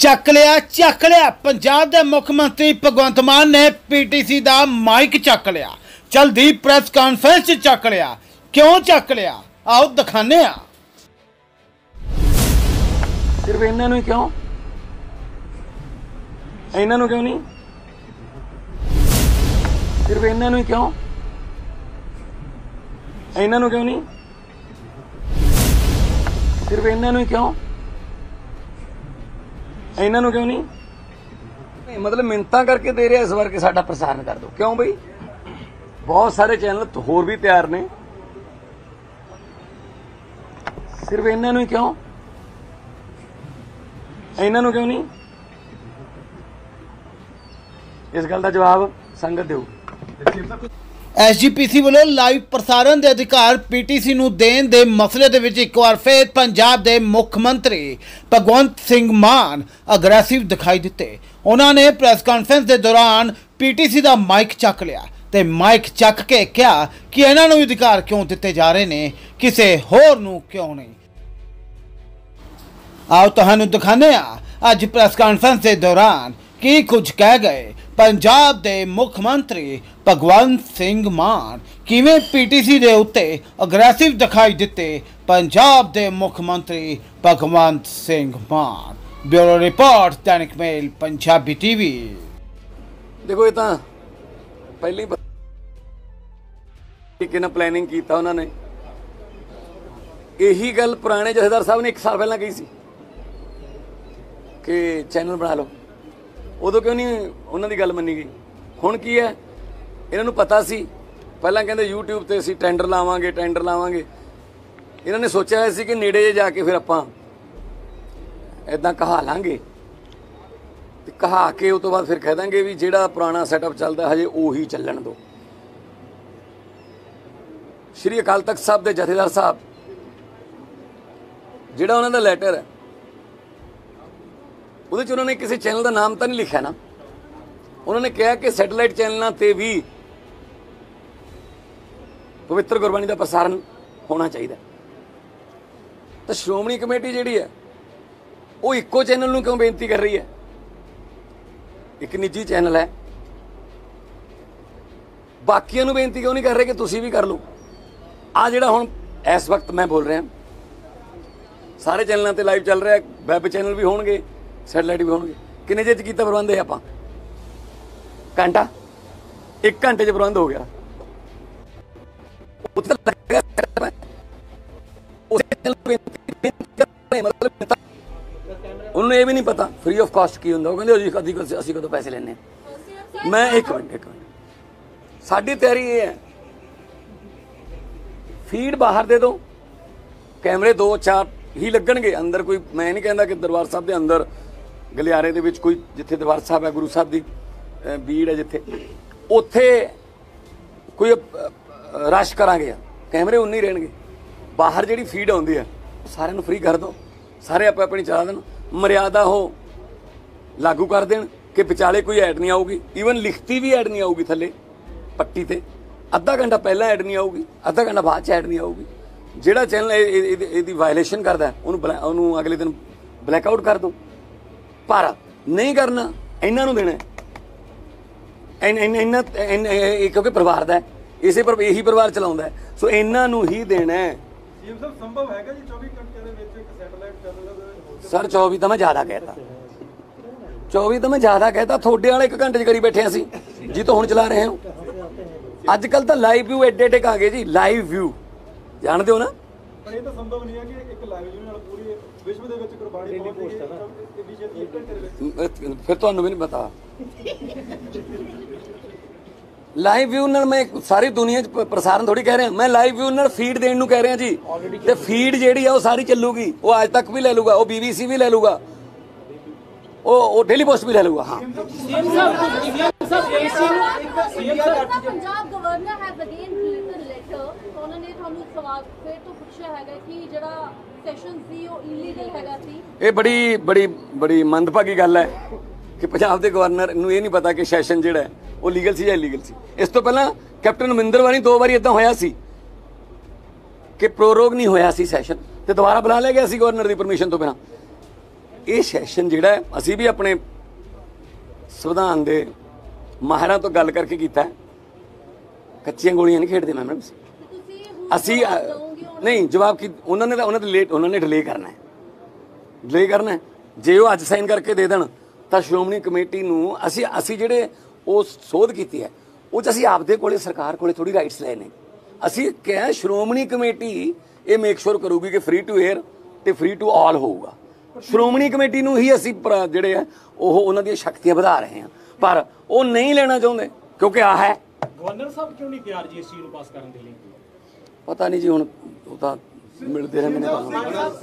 ਚੱਕ ਲਿਆ ਪੰਜਾਬ ਦੇ ਮੁੱਖ ਮੰਤਰੀ ਭਗਵੰਤ ਮਾਨ ਨੇ ਪੀਟੀਸੀ ਦਾ ਮਾਈਕ ਚੱਕ ਲਿਆ ਜਲਦੀ ਪ੍ਰੈਸ ਕਾਨਫਰੰਸ ਚੱਕ ਲਿਆ क्यों ਚੱਕ ਲਿਆ आओ ਦਿਖਾਣੇ ਆ सिर्फ ਇਹਨਾਂ ਨੂੰ क्यों ਇਹਨਾਂ ਨੂੰ क्यों नहीं सिर्फ ਇਹਨਾਂ ਨੂੰ क्यों ਇਹਨਾਂ ਨੂੰ क्यों नहीं सिर्फ ਇਹਨਾਂ ਨੂੰ क्यों ਇਹਨਾਂ ਨੂੰ क्यों नहीं मतलब मिन्नत करके दे रहा इस बार के साडा प्रसारण कर दो क्यों बई बहुत सारे चैनल तो होर भी तैयार ने सिर्फ ਇਹਨਾਂ ਨੂੰ क्यों ਇਹਨਾਂ ਨੂੰ क्यों नहीं इस गल का जवाब संगत दो। SGPC वालों लाइव प्रसारण के अधिकार PTC नूं देण दे मसले दे विच एक बार फिर पंजाब दे मुख्य मंत्री भगवंत सिंह मान अग्रैसिव दिखाई दिते। उन्होंने प्रेस कानफ्रेंस के दौरान PTC का माइक चक लिया ते माइक चक के कहा कि इन्हां नूं अधिकार क्यों दिते जा रहे ने किसी होर नूं क्यों नहीं। आओ तुहानूं दिखाने अज प्रेस कानफ्रेंस के दौरान की कुछ कह गए पंजाब दे मुख्य मंत्री भगवंत सिंह मान किवें PTC दे उत्ते अग्रैसिव दिखाई दिते। पंजाब दे मुख्य मंत्री Bhagwant Singh Mann bureau report Dainik Mail Punjabi TV. देखो ये तो पहली किन प्लानिंग कीता उन्होंने यही गल पुराने जथेदार साहब ने एक साल पहला कही सी कि चैनल बना लो उदों क्यों नहीं उन्होंने गल मनी गई। हुण की है इन्हों पता सी पहला कहते यूट्यूब ते असीं टेंडर लावांगे इन्होंने सोचा है सी कि नेड़े जे जाके फिर आपां इदां कहा लांगे ते कहा के उस तो बाद फिर कह देंगे भी जिहड़ा पुराना सैटअप चलता हजे उही चलन दो। श्री अकाल तख्त साहब के जथेदार साहब जिहड़ा उन्हों दा लैटर है उहदे च उन्होंने किसी चैनल का नाम तो नहीं लिखा ना। उन्होंने कहा कि सैटेलाइट चैनलों पर भी पवित्र गुरबाणी का प्रसारण होना चाहिए। तो श्रोमणी कमेटी जिहड़ी है वो इक्को चैनल नूं क्यों बेनती कर रही है। एक निजी चैनल है बाकियों नूं बेनती क्यों नहीं कर रहे कि तुसीं भी कर लो। आ जिहड़ा हुण इस वक्त मैं बोल रहा सारे चैनलों पर लाइव चल रहा है वैब चैनल भी होणगे सैटेलाइट भी होंगे। किन्ने चेर किया प्रबंध है आपां घंटा एक घंटे च प्रबंध हो गया। उन्होंने ये भी नहीं पता फ्री ऑफ कॉस्ट की होंगे। वो कहते असी कदों पैसे लेने। मैं एक मिनट साड़ी तैयारी ये है फीड बाहर दे दो कैमरे 2-4 ही लगणगे अंदर कोई मैं नहीं कहता कि दरबार साहब के अंदर गलियारे दे विच कोई जिथे दरबार साहब है गुरु साहब की भीड़ है जिथे उत्थे कोई रश करांगे कैमरे उन्नी रहणगे। बाहर जिहड़ी फीड आउंदी है सारे फ्री कर दो सारे आप अपनी चला देन मर्यादा हो लागू कर देन कि विचाले कोई ऐड नहीं आऊगी। ईवन लिखती भी ऐड नहीं आऊगी थले पट्टी ते अद्धा घंटा पहला ऐड नहीं आऊगी अद्धा घंटा बाद ऐड नहीं आऊगी। जिहड़ा चैनल इहदी वायलेशन करता है उन्होंने अगले दिन ब्लैकआउट कर दो पर नहीं करना इन्हां नूं देना क्योंकि परिवार का इसे पर यही परिवार चलाउंदा है सो इन्हां नूं ही देना है। सर 24 तो मैं ज़्यादा कहता 24 तो मैं ज़्यादा कहता थोड़े वाले 1 घंटे च करी बैठे असीं जी तो हुण चला रहे हो। अजकल तो लाइव व्यू एडे एडे आ गए जी लाइव व्यू जानते हो ना। फिर तुहानू भी नहीं पता लाइव व्यू नाल मैं सारी दुनिया च प्रसारण थोड़ी कह रहा मैं लाइव व्यू नाल फीड देण नू कह रहा जी ते फीड जिहड़ी आ सारी चलूगी वो आज तक भी ले लूगा वो BBC भी ले लूगा वो डेली पोस्ट भी ले लूगा। हाँ ਇਹ ਬੜੀ ਬੜੀ ਬੜੀ ਮੰਦਭਾਗੀ ਗੱਲ ਹੈ ਕਿ ਪੰਜਾਬ ਦੇ ਗਵਰਨਰ ਨੂੰ ਇਹ ਨਹੀਂ ਪਤਾ ਕਿ ਸੈਸ਼ਨ ਜਿਹੜਾ ਉਹ ਲੀਗਲ ਸੀ ਜਾਂ ਇਲੀਗਲ ਸੀ। ਇਸ ਤੋਂ ਪਹਿਲਾਂ ਕੈਪਟਨ ਅਮਰਿੰਦਰ ਵਾਰੀ 2 ਵਾਰੀ ਇਦਾਂ ਹੋਇਆ ਸੀ ਕਿ ਪ੍ਰੋਰੋਗ ਨਹੀਂ ਹੋਇਆ ਸੀ ਸੈਸ਼ਨ ਤੇ ਦੁਬਾਰਾ ਬੁਲਾ ਲਿਆ ਗਿਆ ਸੀ ਗਵਰਨਰ ਦੀ ਪਰਮਿਸ਼ਨ ਤੋਂ ਬਿਨਾਂ। ये सैशन जोड़ा असी भी अपने संविधान के माहर तो गल करके किया, कच्चिया गोलियां नहीं खेडते मैम असी नहीं जवाब की उन्होंने तो उन्होंने लेट उन्होंने डिले करना है, डिले करना है। जे वो अज साइन करके दे देन तो श्रोमणी कमेटी में असी असी जोड़े उस शोध की है वो असी आपदे कोले सरकार कोले थोड़ी राइट्स ले ने। असी क्या श्रोमणी कमेटी ये मेक श्योर करूगी कि फ्री टू एयर तो फ्री टू ऑल होगा। श्रोमणी कमेटी में ही असी जोड़े है वो उन्होंने शक्तियाँ बढ़ा रहे हैं, पर वो नहीं लेना चाहते क्योंकि आ है। गवर्नर साहब क्यों नहीं तैयार जी इस चीज़ को पास करने के लिए? पता नहीं जी, हुण मिलते रहे।